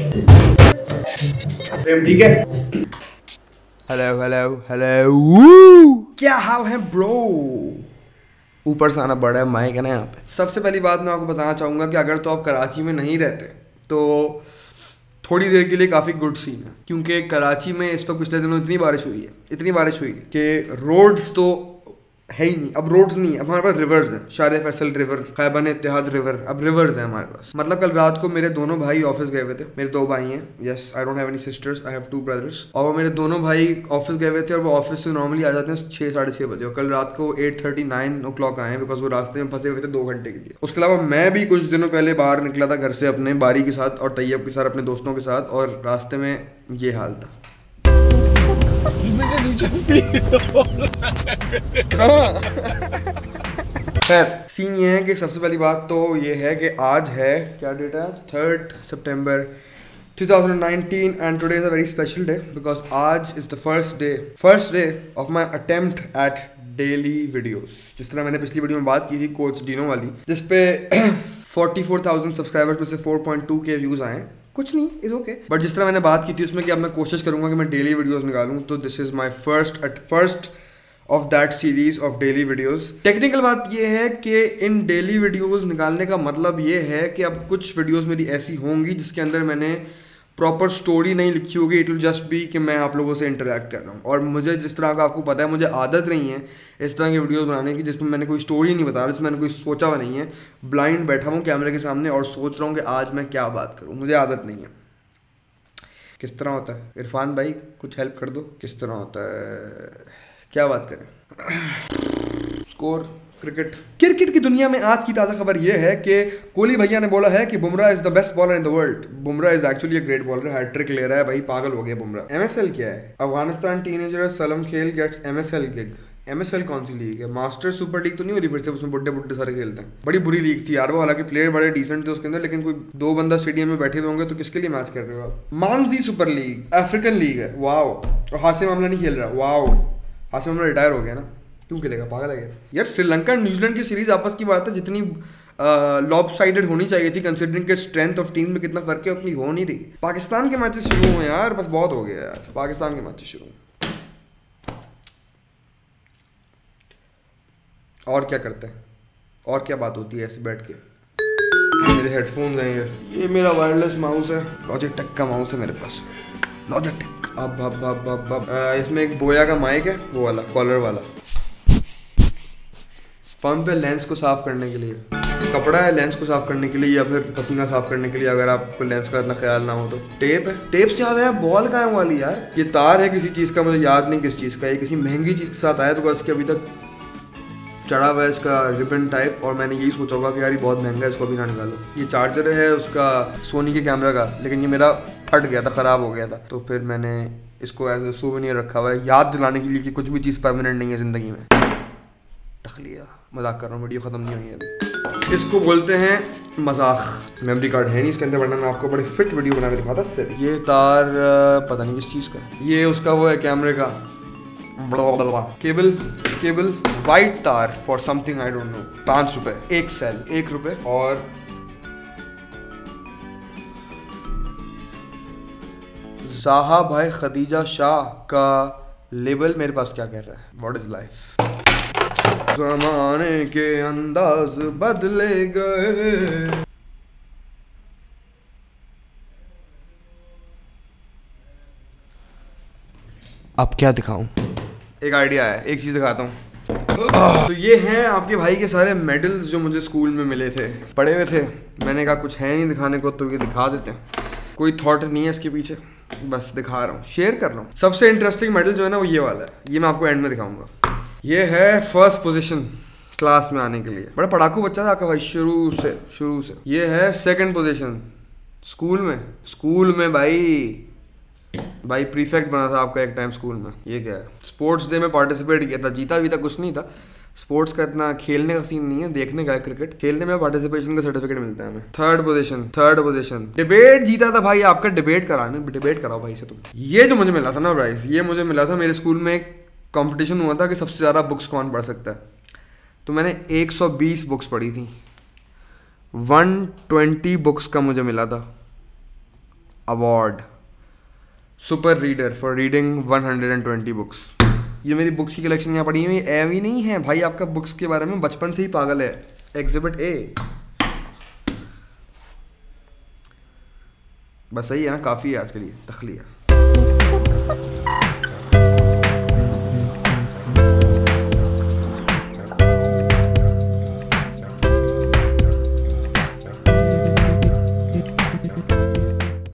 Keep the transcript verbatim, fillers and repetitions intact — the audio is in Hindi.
फ्रेम ठीक है। हेलो हेलो हेलो, क्या हाल है ब्रो? ऊपर से आना बड़ा है माइक है ना यहाँ पे। सबसे पहली बात मैं आपको बताना चाहूँगा कि अगर तो आप कराची में नहीं रहते तो थोड़ी देर के लिए काफ़ी गुड सीन है, क्योंकि कराची में इस वक्त पिछले दिनों इतनी बारिश हुई है, इतनी बारिश हुई है कि रोड्स तो है ही नहीं। अब रोड्स नहीं है, अब हमारे पास रिवर्स हैं। शार फैसल रिवर, खैबान इत्तेहाद रिवर, अब रिवर्स हैं हमारे पास। मतलब कल रात को मेरे दोनों भाई ऑफिस गए हुए थे। मेरे दो भाई हैं, yes I don't have any sisters, I have two brothers. और वो मेरे दोनों भाई ऑफिस गए हुए थे और वो ऑफिस से नॉर्मली आ जाते हैं छः साढ़े छः बजे, और कल रात को eight thirty nine o'clock आए, बिकॉज वो रास्ते में फंसे हुए थे दो घंटे के लिए। उसके अलावा मैं भी कुछ दिनों पहले बाहर निकला था घर से अपने बारी के साथ और तैयब के साथ, अपने दोस्तों के साथ, और रास्ते में ये हाल था। खैर सीन ये है कि सबसे पहली बात तो ये है कि आज है क्या डेट है, third September two thousand nineteen, and today is a very special day because आज is the first day first day of my attempt at daily videos. जिस तरह मैंने पिछली वीडियो में बात की थी कोच डीनो वाली, जिसपे फोर्टी फोर थाउजेंड सब्सक्राइबर्स में से four point two K views आए, कुछ नहीं इज ओके। बट जिस तरह मैंने बात की थी उसमें कि अब मैं कोशिश करूंगा कि मैं डेली वीडियोस निकालूं, तो this is my first at first of that series of daily videos. Technical बात ये है कि इन डेली वीडियोस निकालने का मतलब ये है कि अब कुछ वीडियोस मेरी ऐसी होंगी जिसके अंदर मैंने प्रॉपर स्टोरी नहीं लिखी होगी, इट विल जस्ट बी कि मैं आप लोगों से इंटरेक्ट कर रहा हूँ। और मुझे जिस तरह का आपको पता है मुझे आदत नहीं है इस तरह की वीडियोस बनाने की जिसमें मैंने कोई स्टोरी नहीं बता रहा, जिसमें मैंने कोई सोचा हुआ नहीं है, ब्लाइंड बैठा हूँ कैमरे के सामने और सोच रहा हूँ कि आज मैं क्या बात करूँ, मुझे आदत नहीं है। किस तरह होता है इरफान भाई, कुछ हेल्प कर दो, किस तरह होता है, क्या बात करें? स्कोर क्रिकेट क्रिकेट की दुनिया में आज की ताज़ा खबर यह है कि कोहली भैया ने बोला है कि Bumrah is the best bowler in the world. Bumrah is actually a great bowler, hat trick ले रहा है भाई, पागल हो गया बुमरा। एमएसएल क्या है? अफगानिस्तान टीनेजर सलम खेल गेट्स एमएसएल गिग। एमएसएल कौन सी लीग है? मास्टर सुपर लीग तो नहीं हो रही फिर से, उसमें बुड्ढे बुड्ढे सारे खेलते हैं। बड़ी बुरी लीग थी यार वो, हालांकि प्लेयर बड़े डिसेंट थे उसके अंदर, लेकिन कोई दो बंदा स्टेडियम में बैठे होंगे तो किसके लिए मैच कर रहे हो आप? Mzansi super league African league है, वाओ। और हासिम आमला नहीं खेल रहा, वाओ। हासिम आमला रिटायर हो गया ना, क्यों खेलेगा, पागल है यार। श्रीलंका न्यूजीलैंड की सीरीज आपस की बात है, जितनी लॉपसाइडेड होनी चाहिए थी कंसिडरिंग के स्ट्रेंथ ऑफ टीम में कितना फर्क है, उतनी हो नहीं रही। पाकिस्तान के मैचेस शुरू हुए यार, बस बहुत हो गया यार, पाकिस्तान के मैचेस शुरू हुए। और क्या करते हैं, और क्या बात होती है ऐसे बैठ के? मेरे हेडफोन्स हैं यार, ये मेरा वायरलेस माउस है, लॉजिटेक का माउस है मेरे पास, लॉजिटेक। अब अब अब अब अब इसमें एक बोया का माइक है, वो वाला कॉलर वाला। पंप है लेंस को साफ करने के लिए, कपड़ा है लेंस को साफ करने के लिए या फिर पसीना साफ करने के लिए, अगर आपको लेंस का इतना ख्याल ना हो तो। टेप है, टेप से याद आया बॉल का है वाली यार, ये तार है किसी चीज़ का, मुझे याद नहीं किस चीज़ का, ये किसी महंगी चीज़ के साथ आया बिकॉज इसके अभी तक चढ़ा हुआ है इसका रिबन टाइप, और मैंने यही सोचा होगा कि यार ये बहुत महंगा है इसको अभी ना निकालो। ये चार्जर है उसका सोनी के कैमरा का, लेकिन ये मेरा फट गया था, ख़राब हो गया था, तो फिर मैंने इसको एज ए सूवेनियर रखा हुआ है, याद दिलाने के लिए कि कुछ भी चीज़ परमानेंट नहीं है ज़िंदगी में। तखलिया, मजाक कर रहा हूँ, वीडियो ख़त्म नहीं हुई है अभी। इसको बोलते हैं मजाक। मेमोरी कार्ड है नहीं इसके अंदर, वरना मैं आपको बड़े फिट वीडियो बना के दिखाता सर। ये तार पता नहीं किस चीज़ का, ये उसका वो है कैमरे का बड़ा केबल, केबल वाइट तार for something I don't know. पाँच रुपये एक सेल, एक रुपये। और जाहा भाई खदीजा शाह का लेबल मेरे पास क्या कह रहा है, व्हाट इज लाइफ। ज़माने के अंदाज बदले गए। अब क्या दिखाऊं, एक आइडिया है, एक चीज दिखाता हूँ। तो ये हैं आपके भाई के सारे मेडल्स जो मुझे स्कूल में मिले थे, पड़े हुए थे। मैंने कहा कुछ है नहीं दिखाने को तो ये दिखा देते हैं, कोई थॉट नहीं है इसके पीछे, बस दिखा रहा हूँ, शेयर कर रहा हूँ। सबसे इंटरेस्टिंग मेडल जो है ना वो ये वाला है, ये मैं आपको एंड में दिखाऊंगा। ये है फर्स्ट पोजीशन क्लास में आने के लिए, बड़ा पढ़ाकू बच्चा था आपका भाई शुरू से शुरू से। ये है सेकंड पोजीशन स्कूल में, स्कूल में भाई भाई प्रीफेक्ट बना था आपका एक टाइम स्कूल में। ये क्या है, स्पोर्ट्स डे में पार्टिसिपेट किया था, जीता भी था, कुछ नहीं था, स्पोर्ट्स का इतना खेलने का सीन नहीं है, देखने का है क्रिकेट, खेलने में पार्टिसिपेशन का सर्टिफिकेट मिलता है हमें। Third position third position debate जीता था भाई आपका, डिबेट कराने, डिबेट कराओ भाई से तुम। ये जो मुझे मिला था ना प्राइज, ये मुझे मिला था, मेरे स्कूल में एक कंपटीशन हुआ था कि सबसे ज़्यादा बुक्स कौन पढ़ सकता है, तो मैंने एक सौ बीस बुक्स पढ़ी थी, एक सौ बीस बुक्स का मुझे मिला था। Award super reader for reading one hundred twenty books. ये मेरी बुक्स की कलेक्शन यहाँ पड़ी है। ये एम ही नहीं है भाई, आपका बुक्स के बारे में बचपन से ही पागल है। एग्जिबिट ए बस, सही है ना, काफ़ी है आज के लिए तखलिया।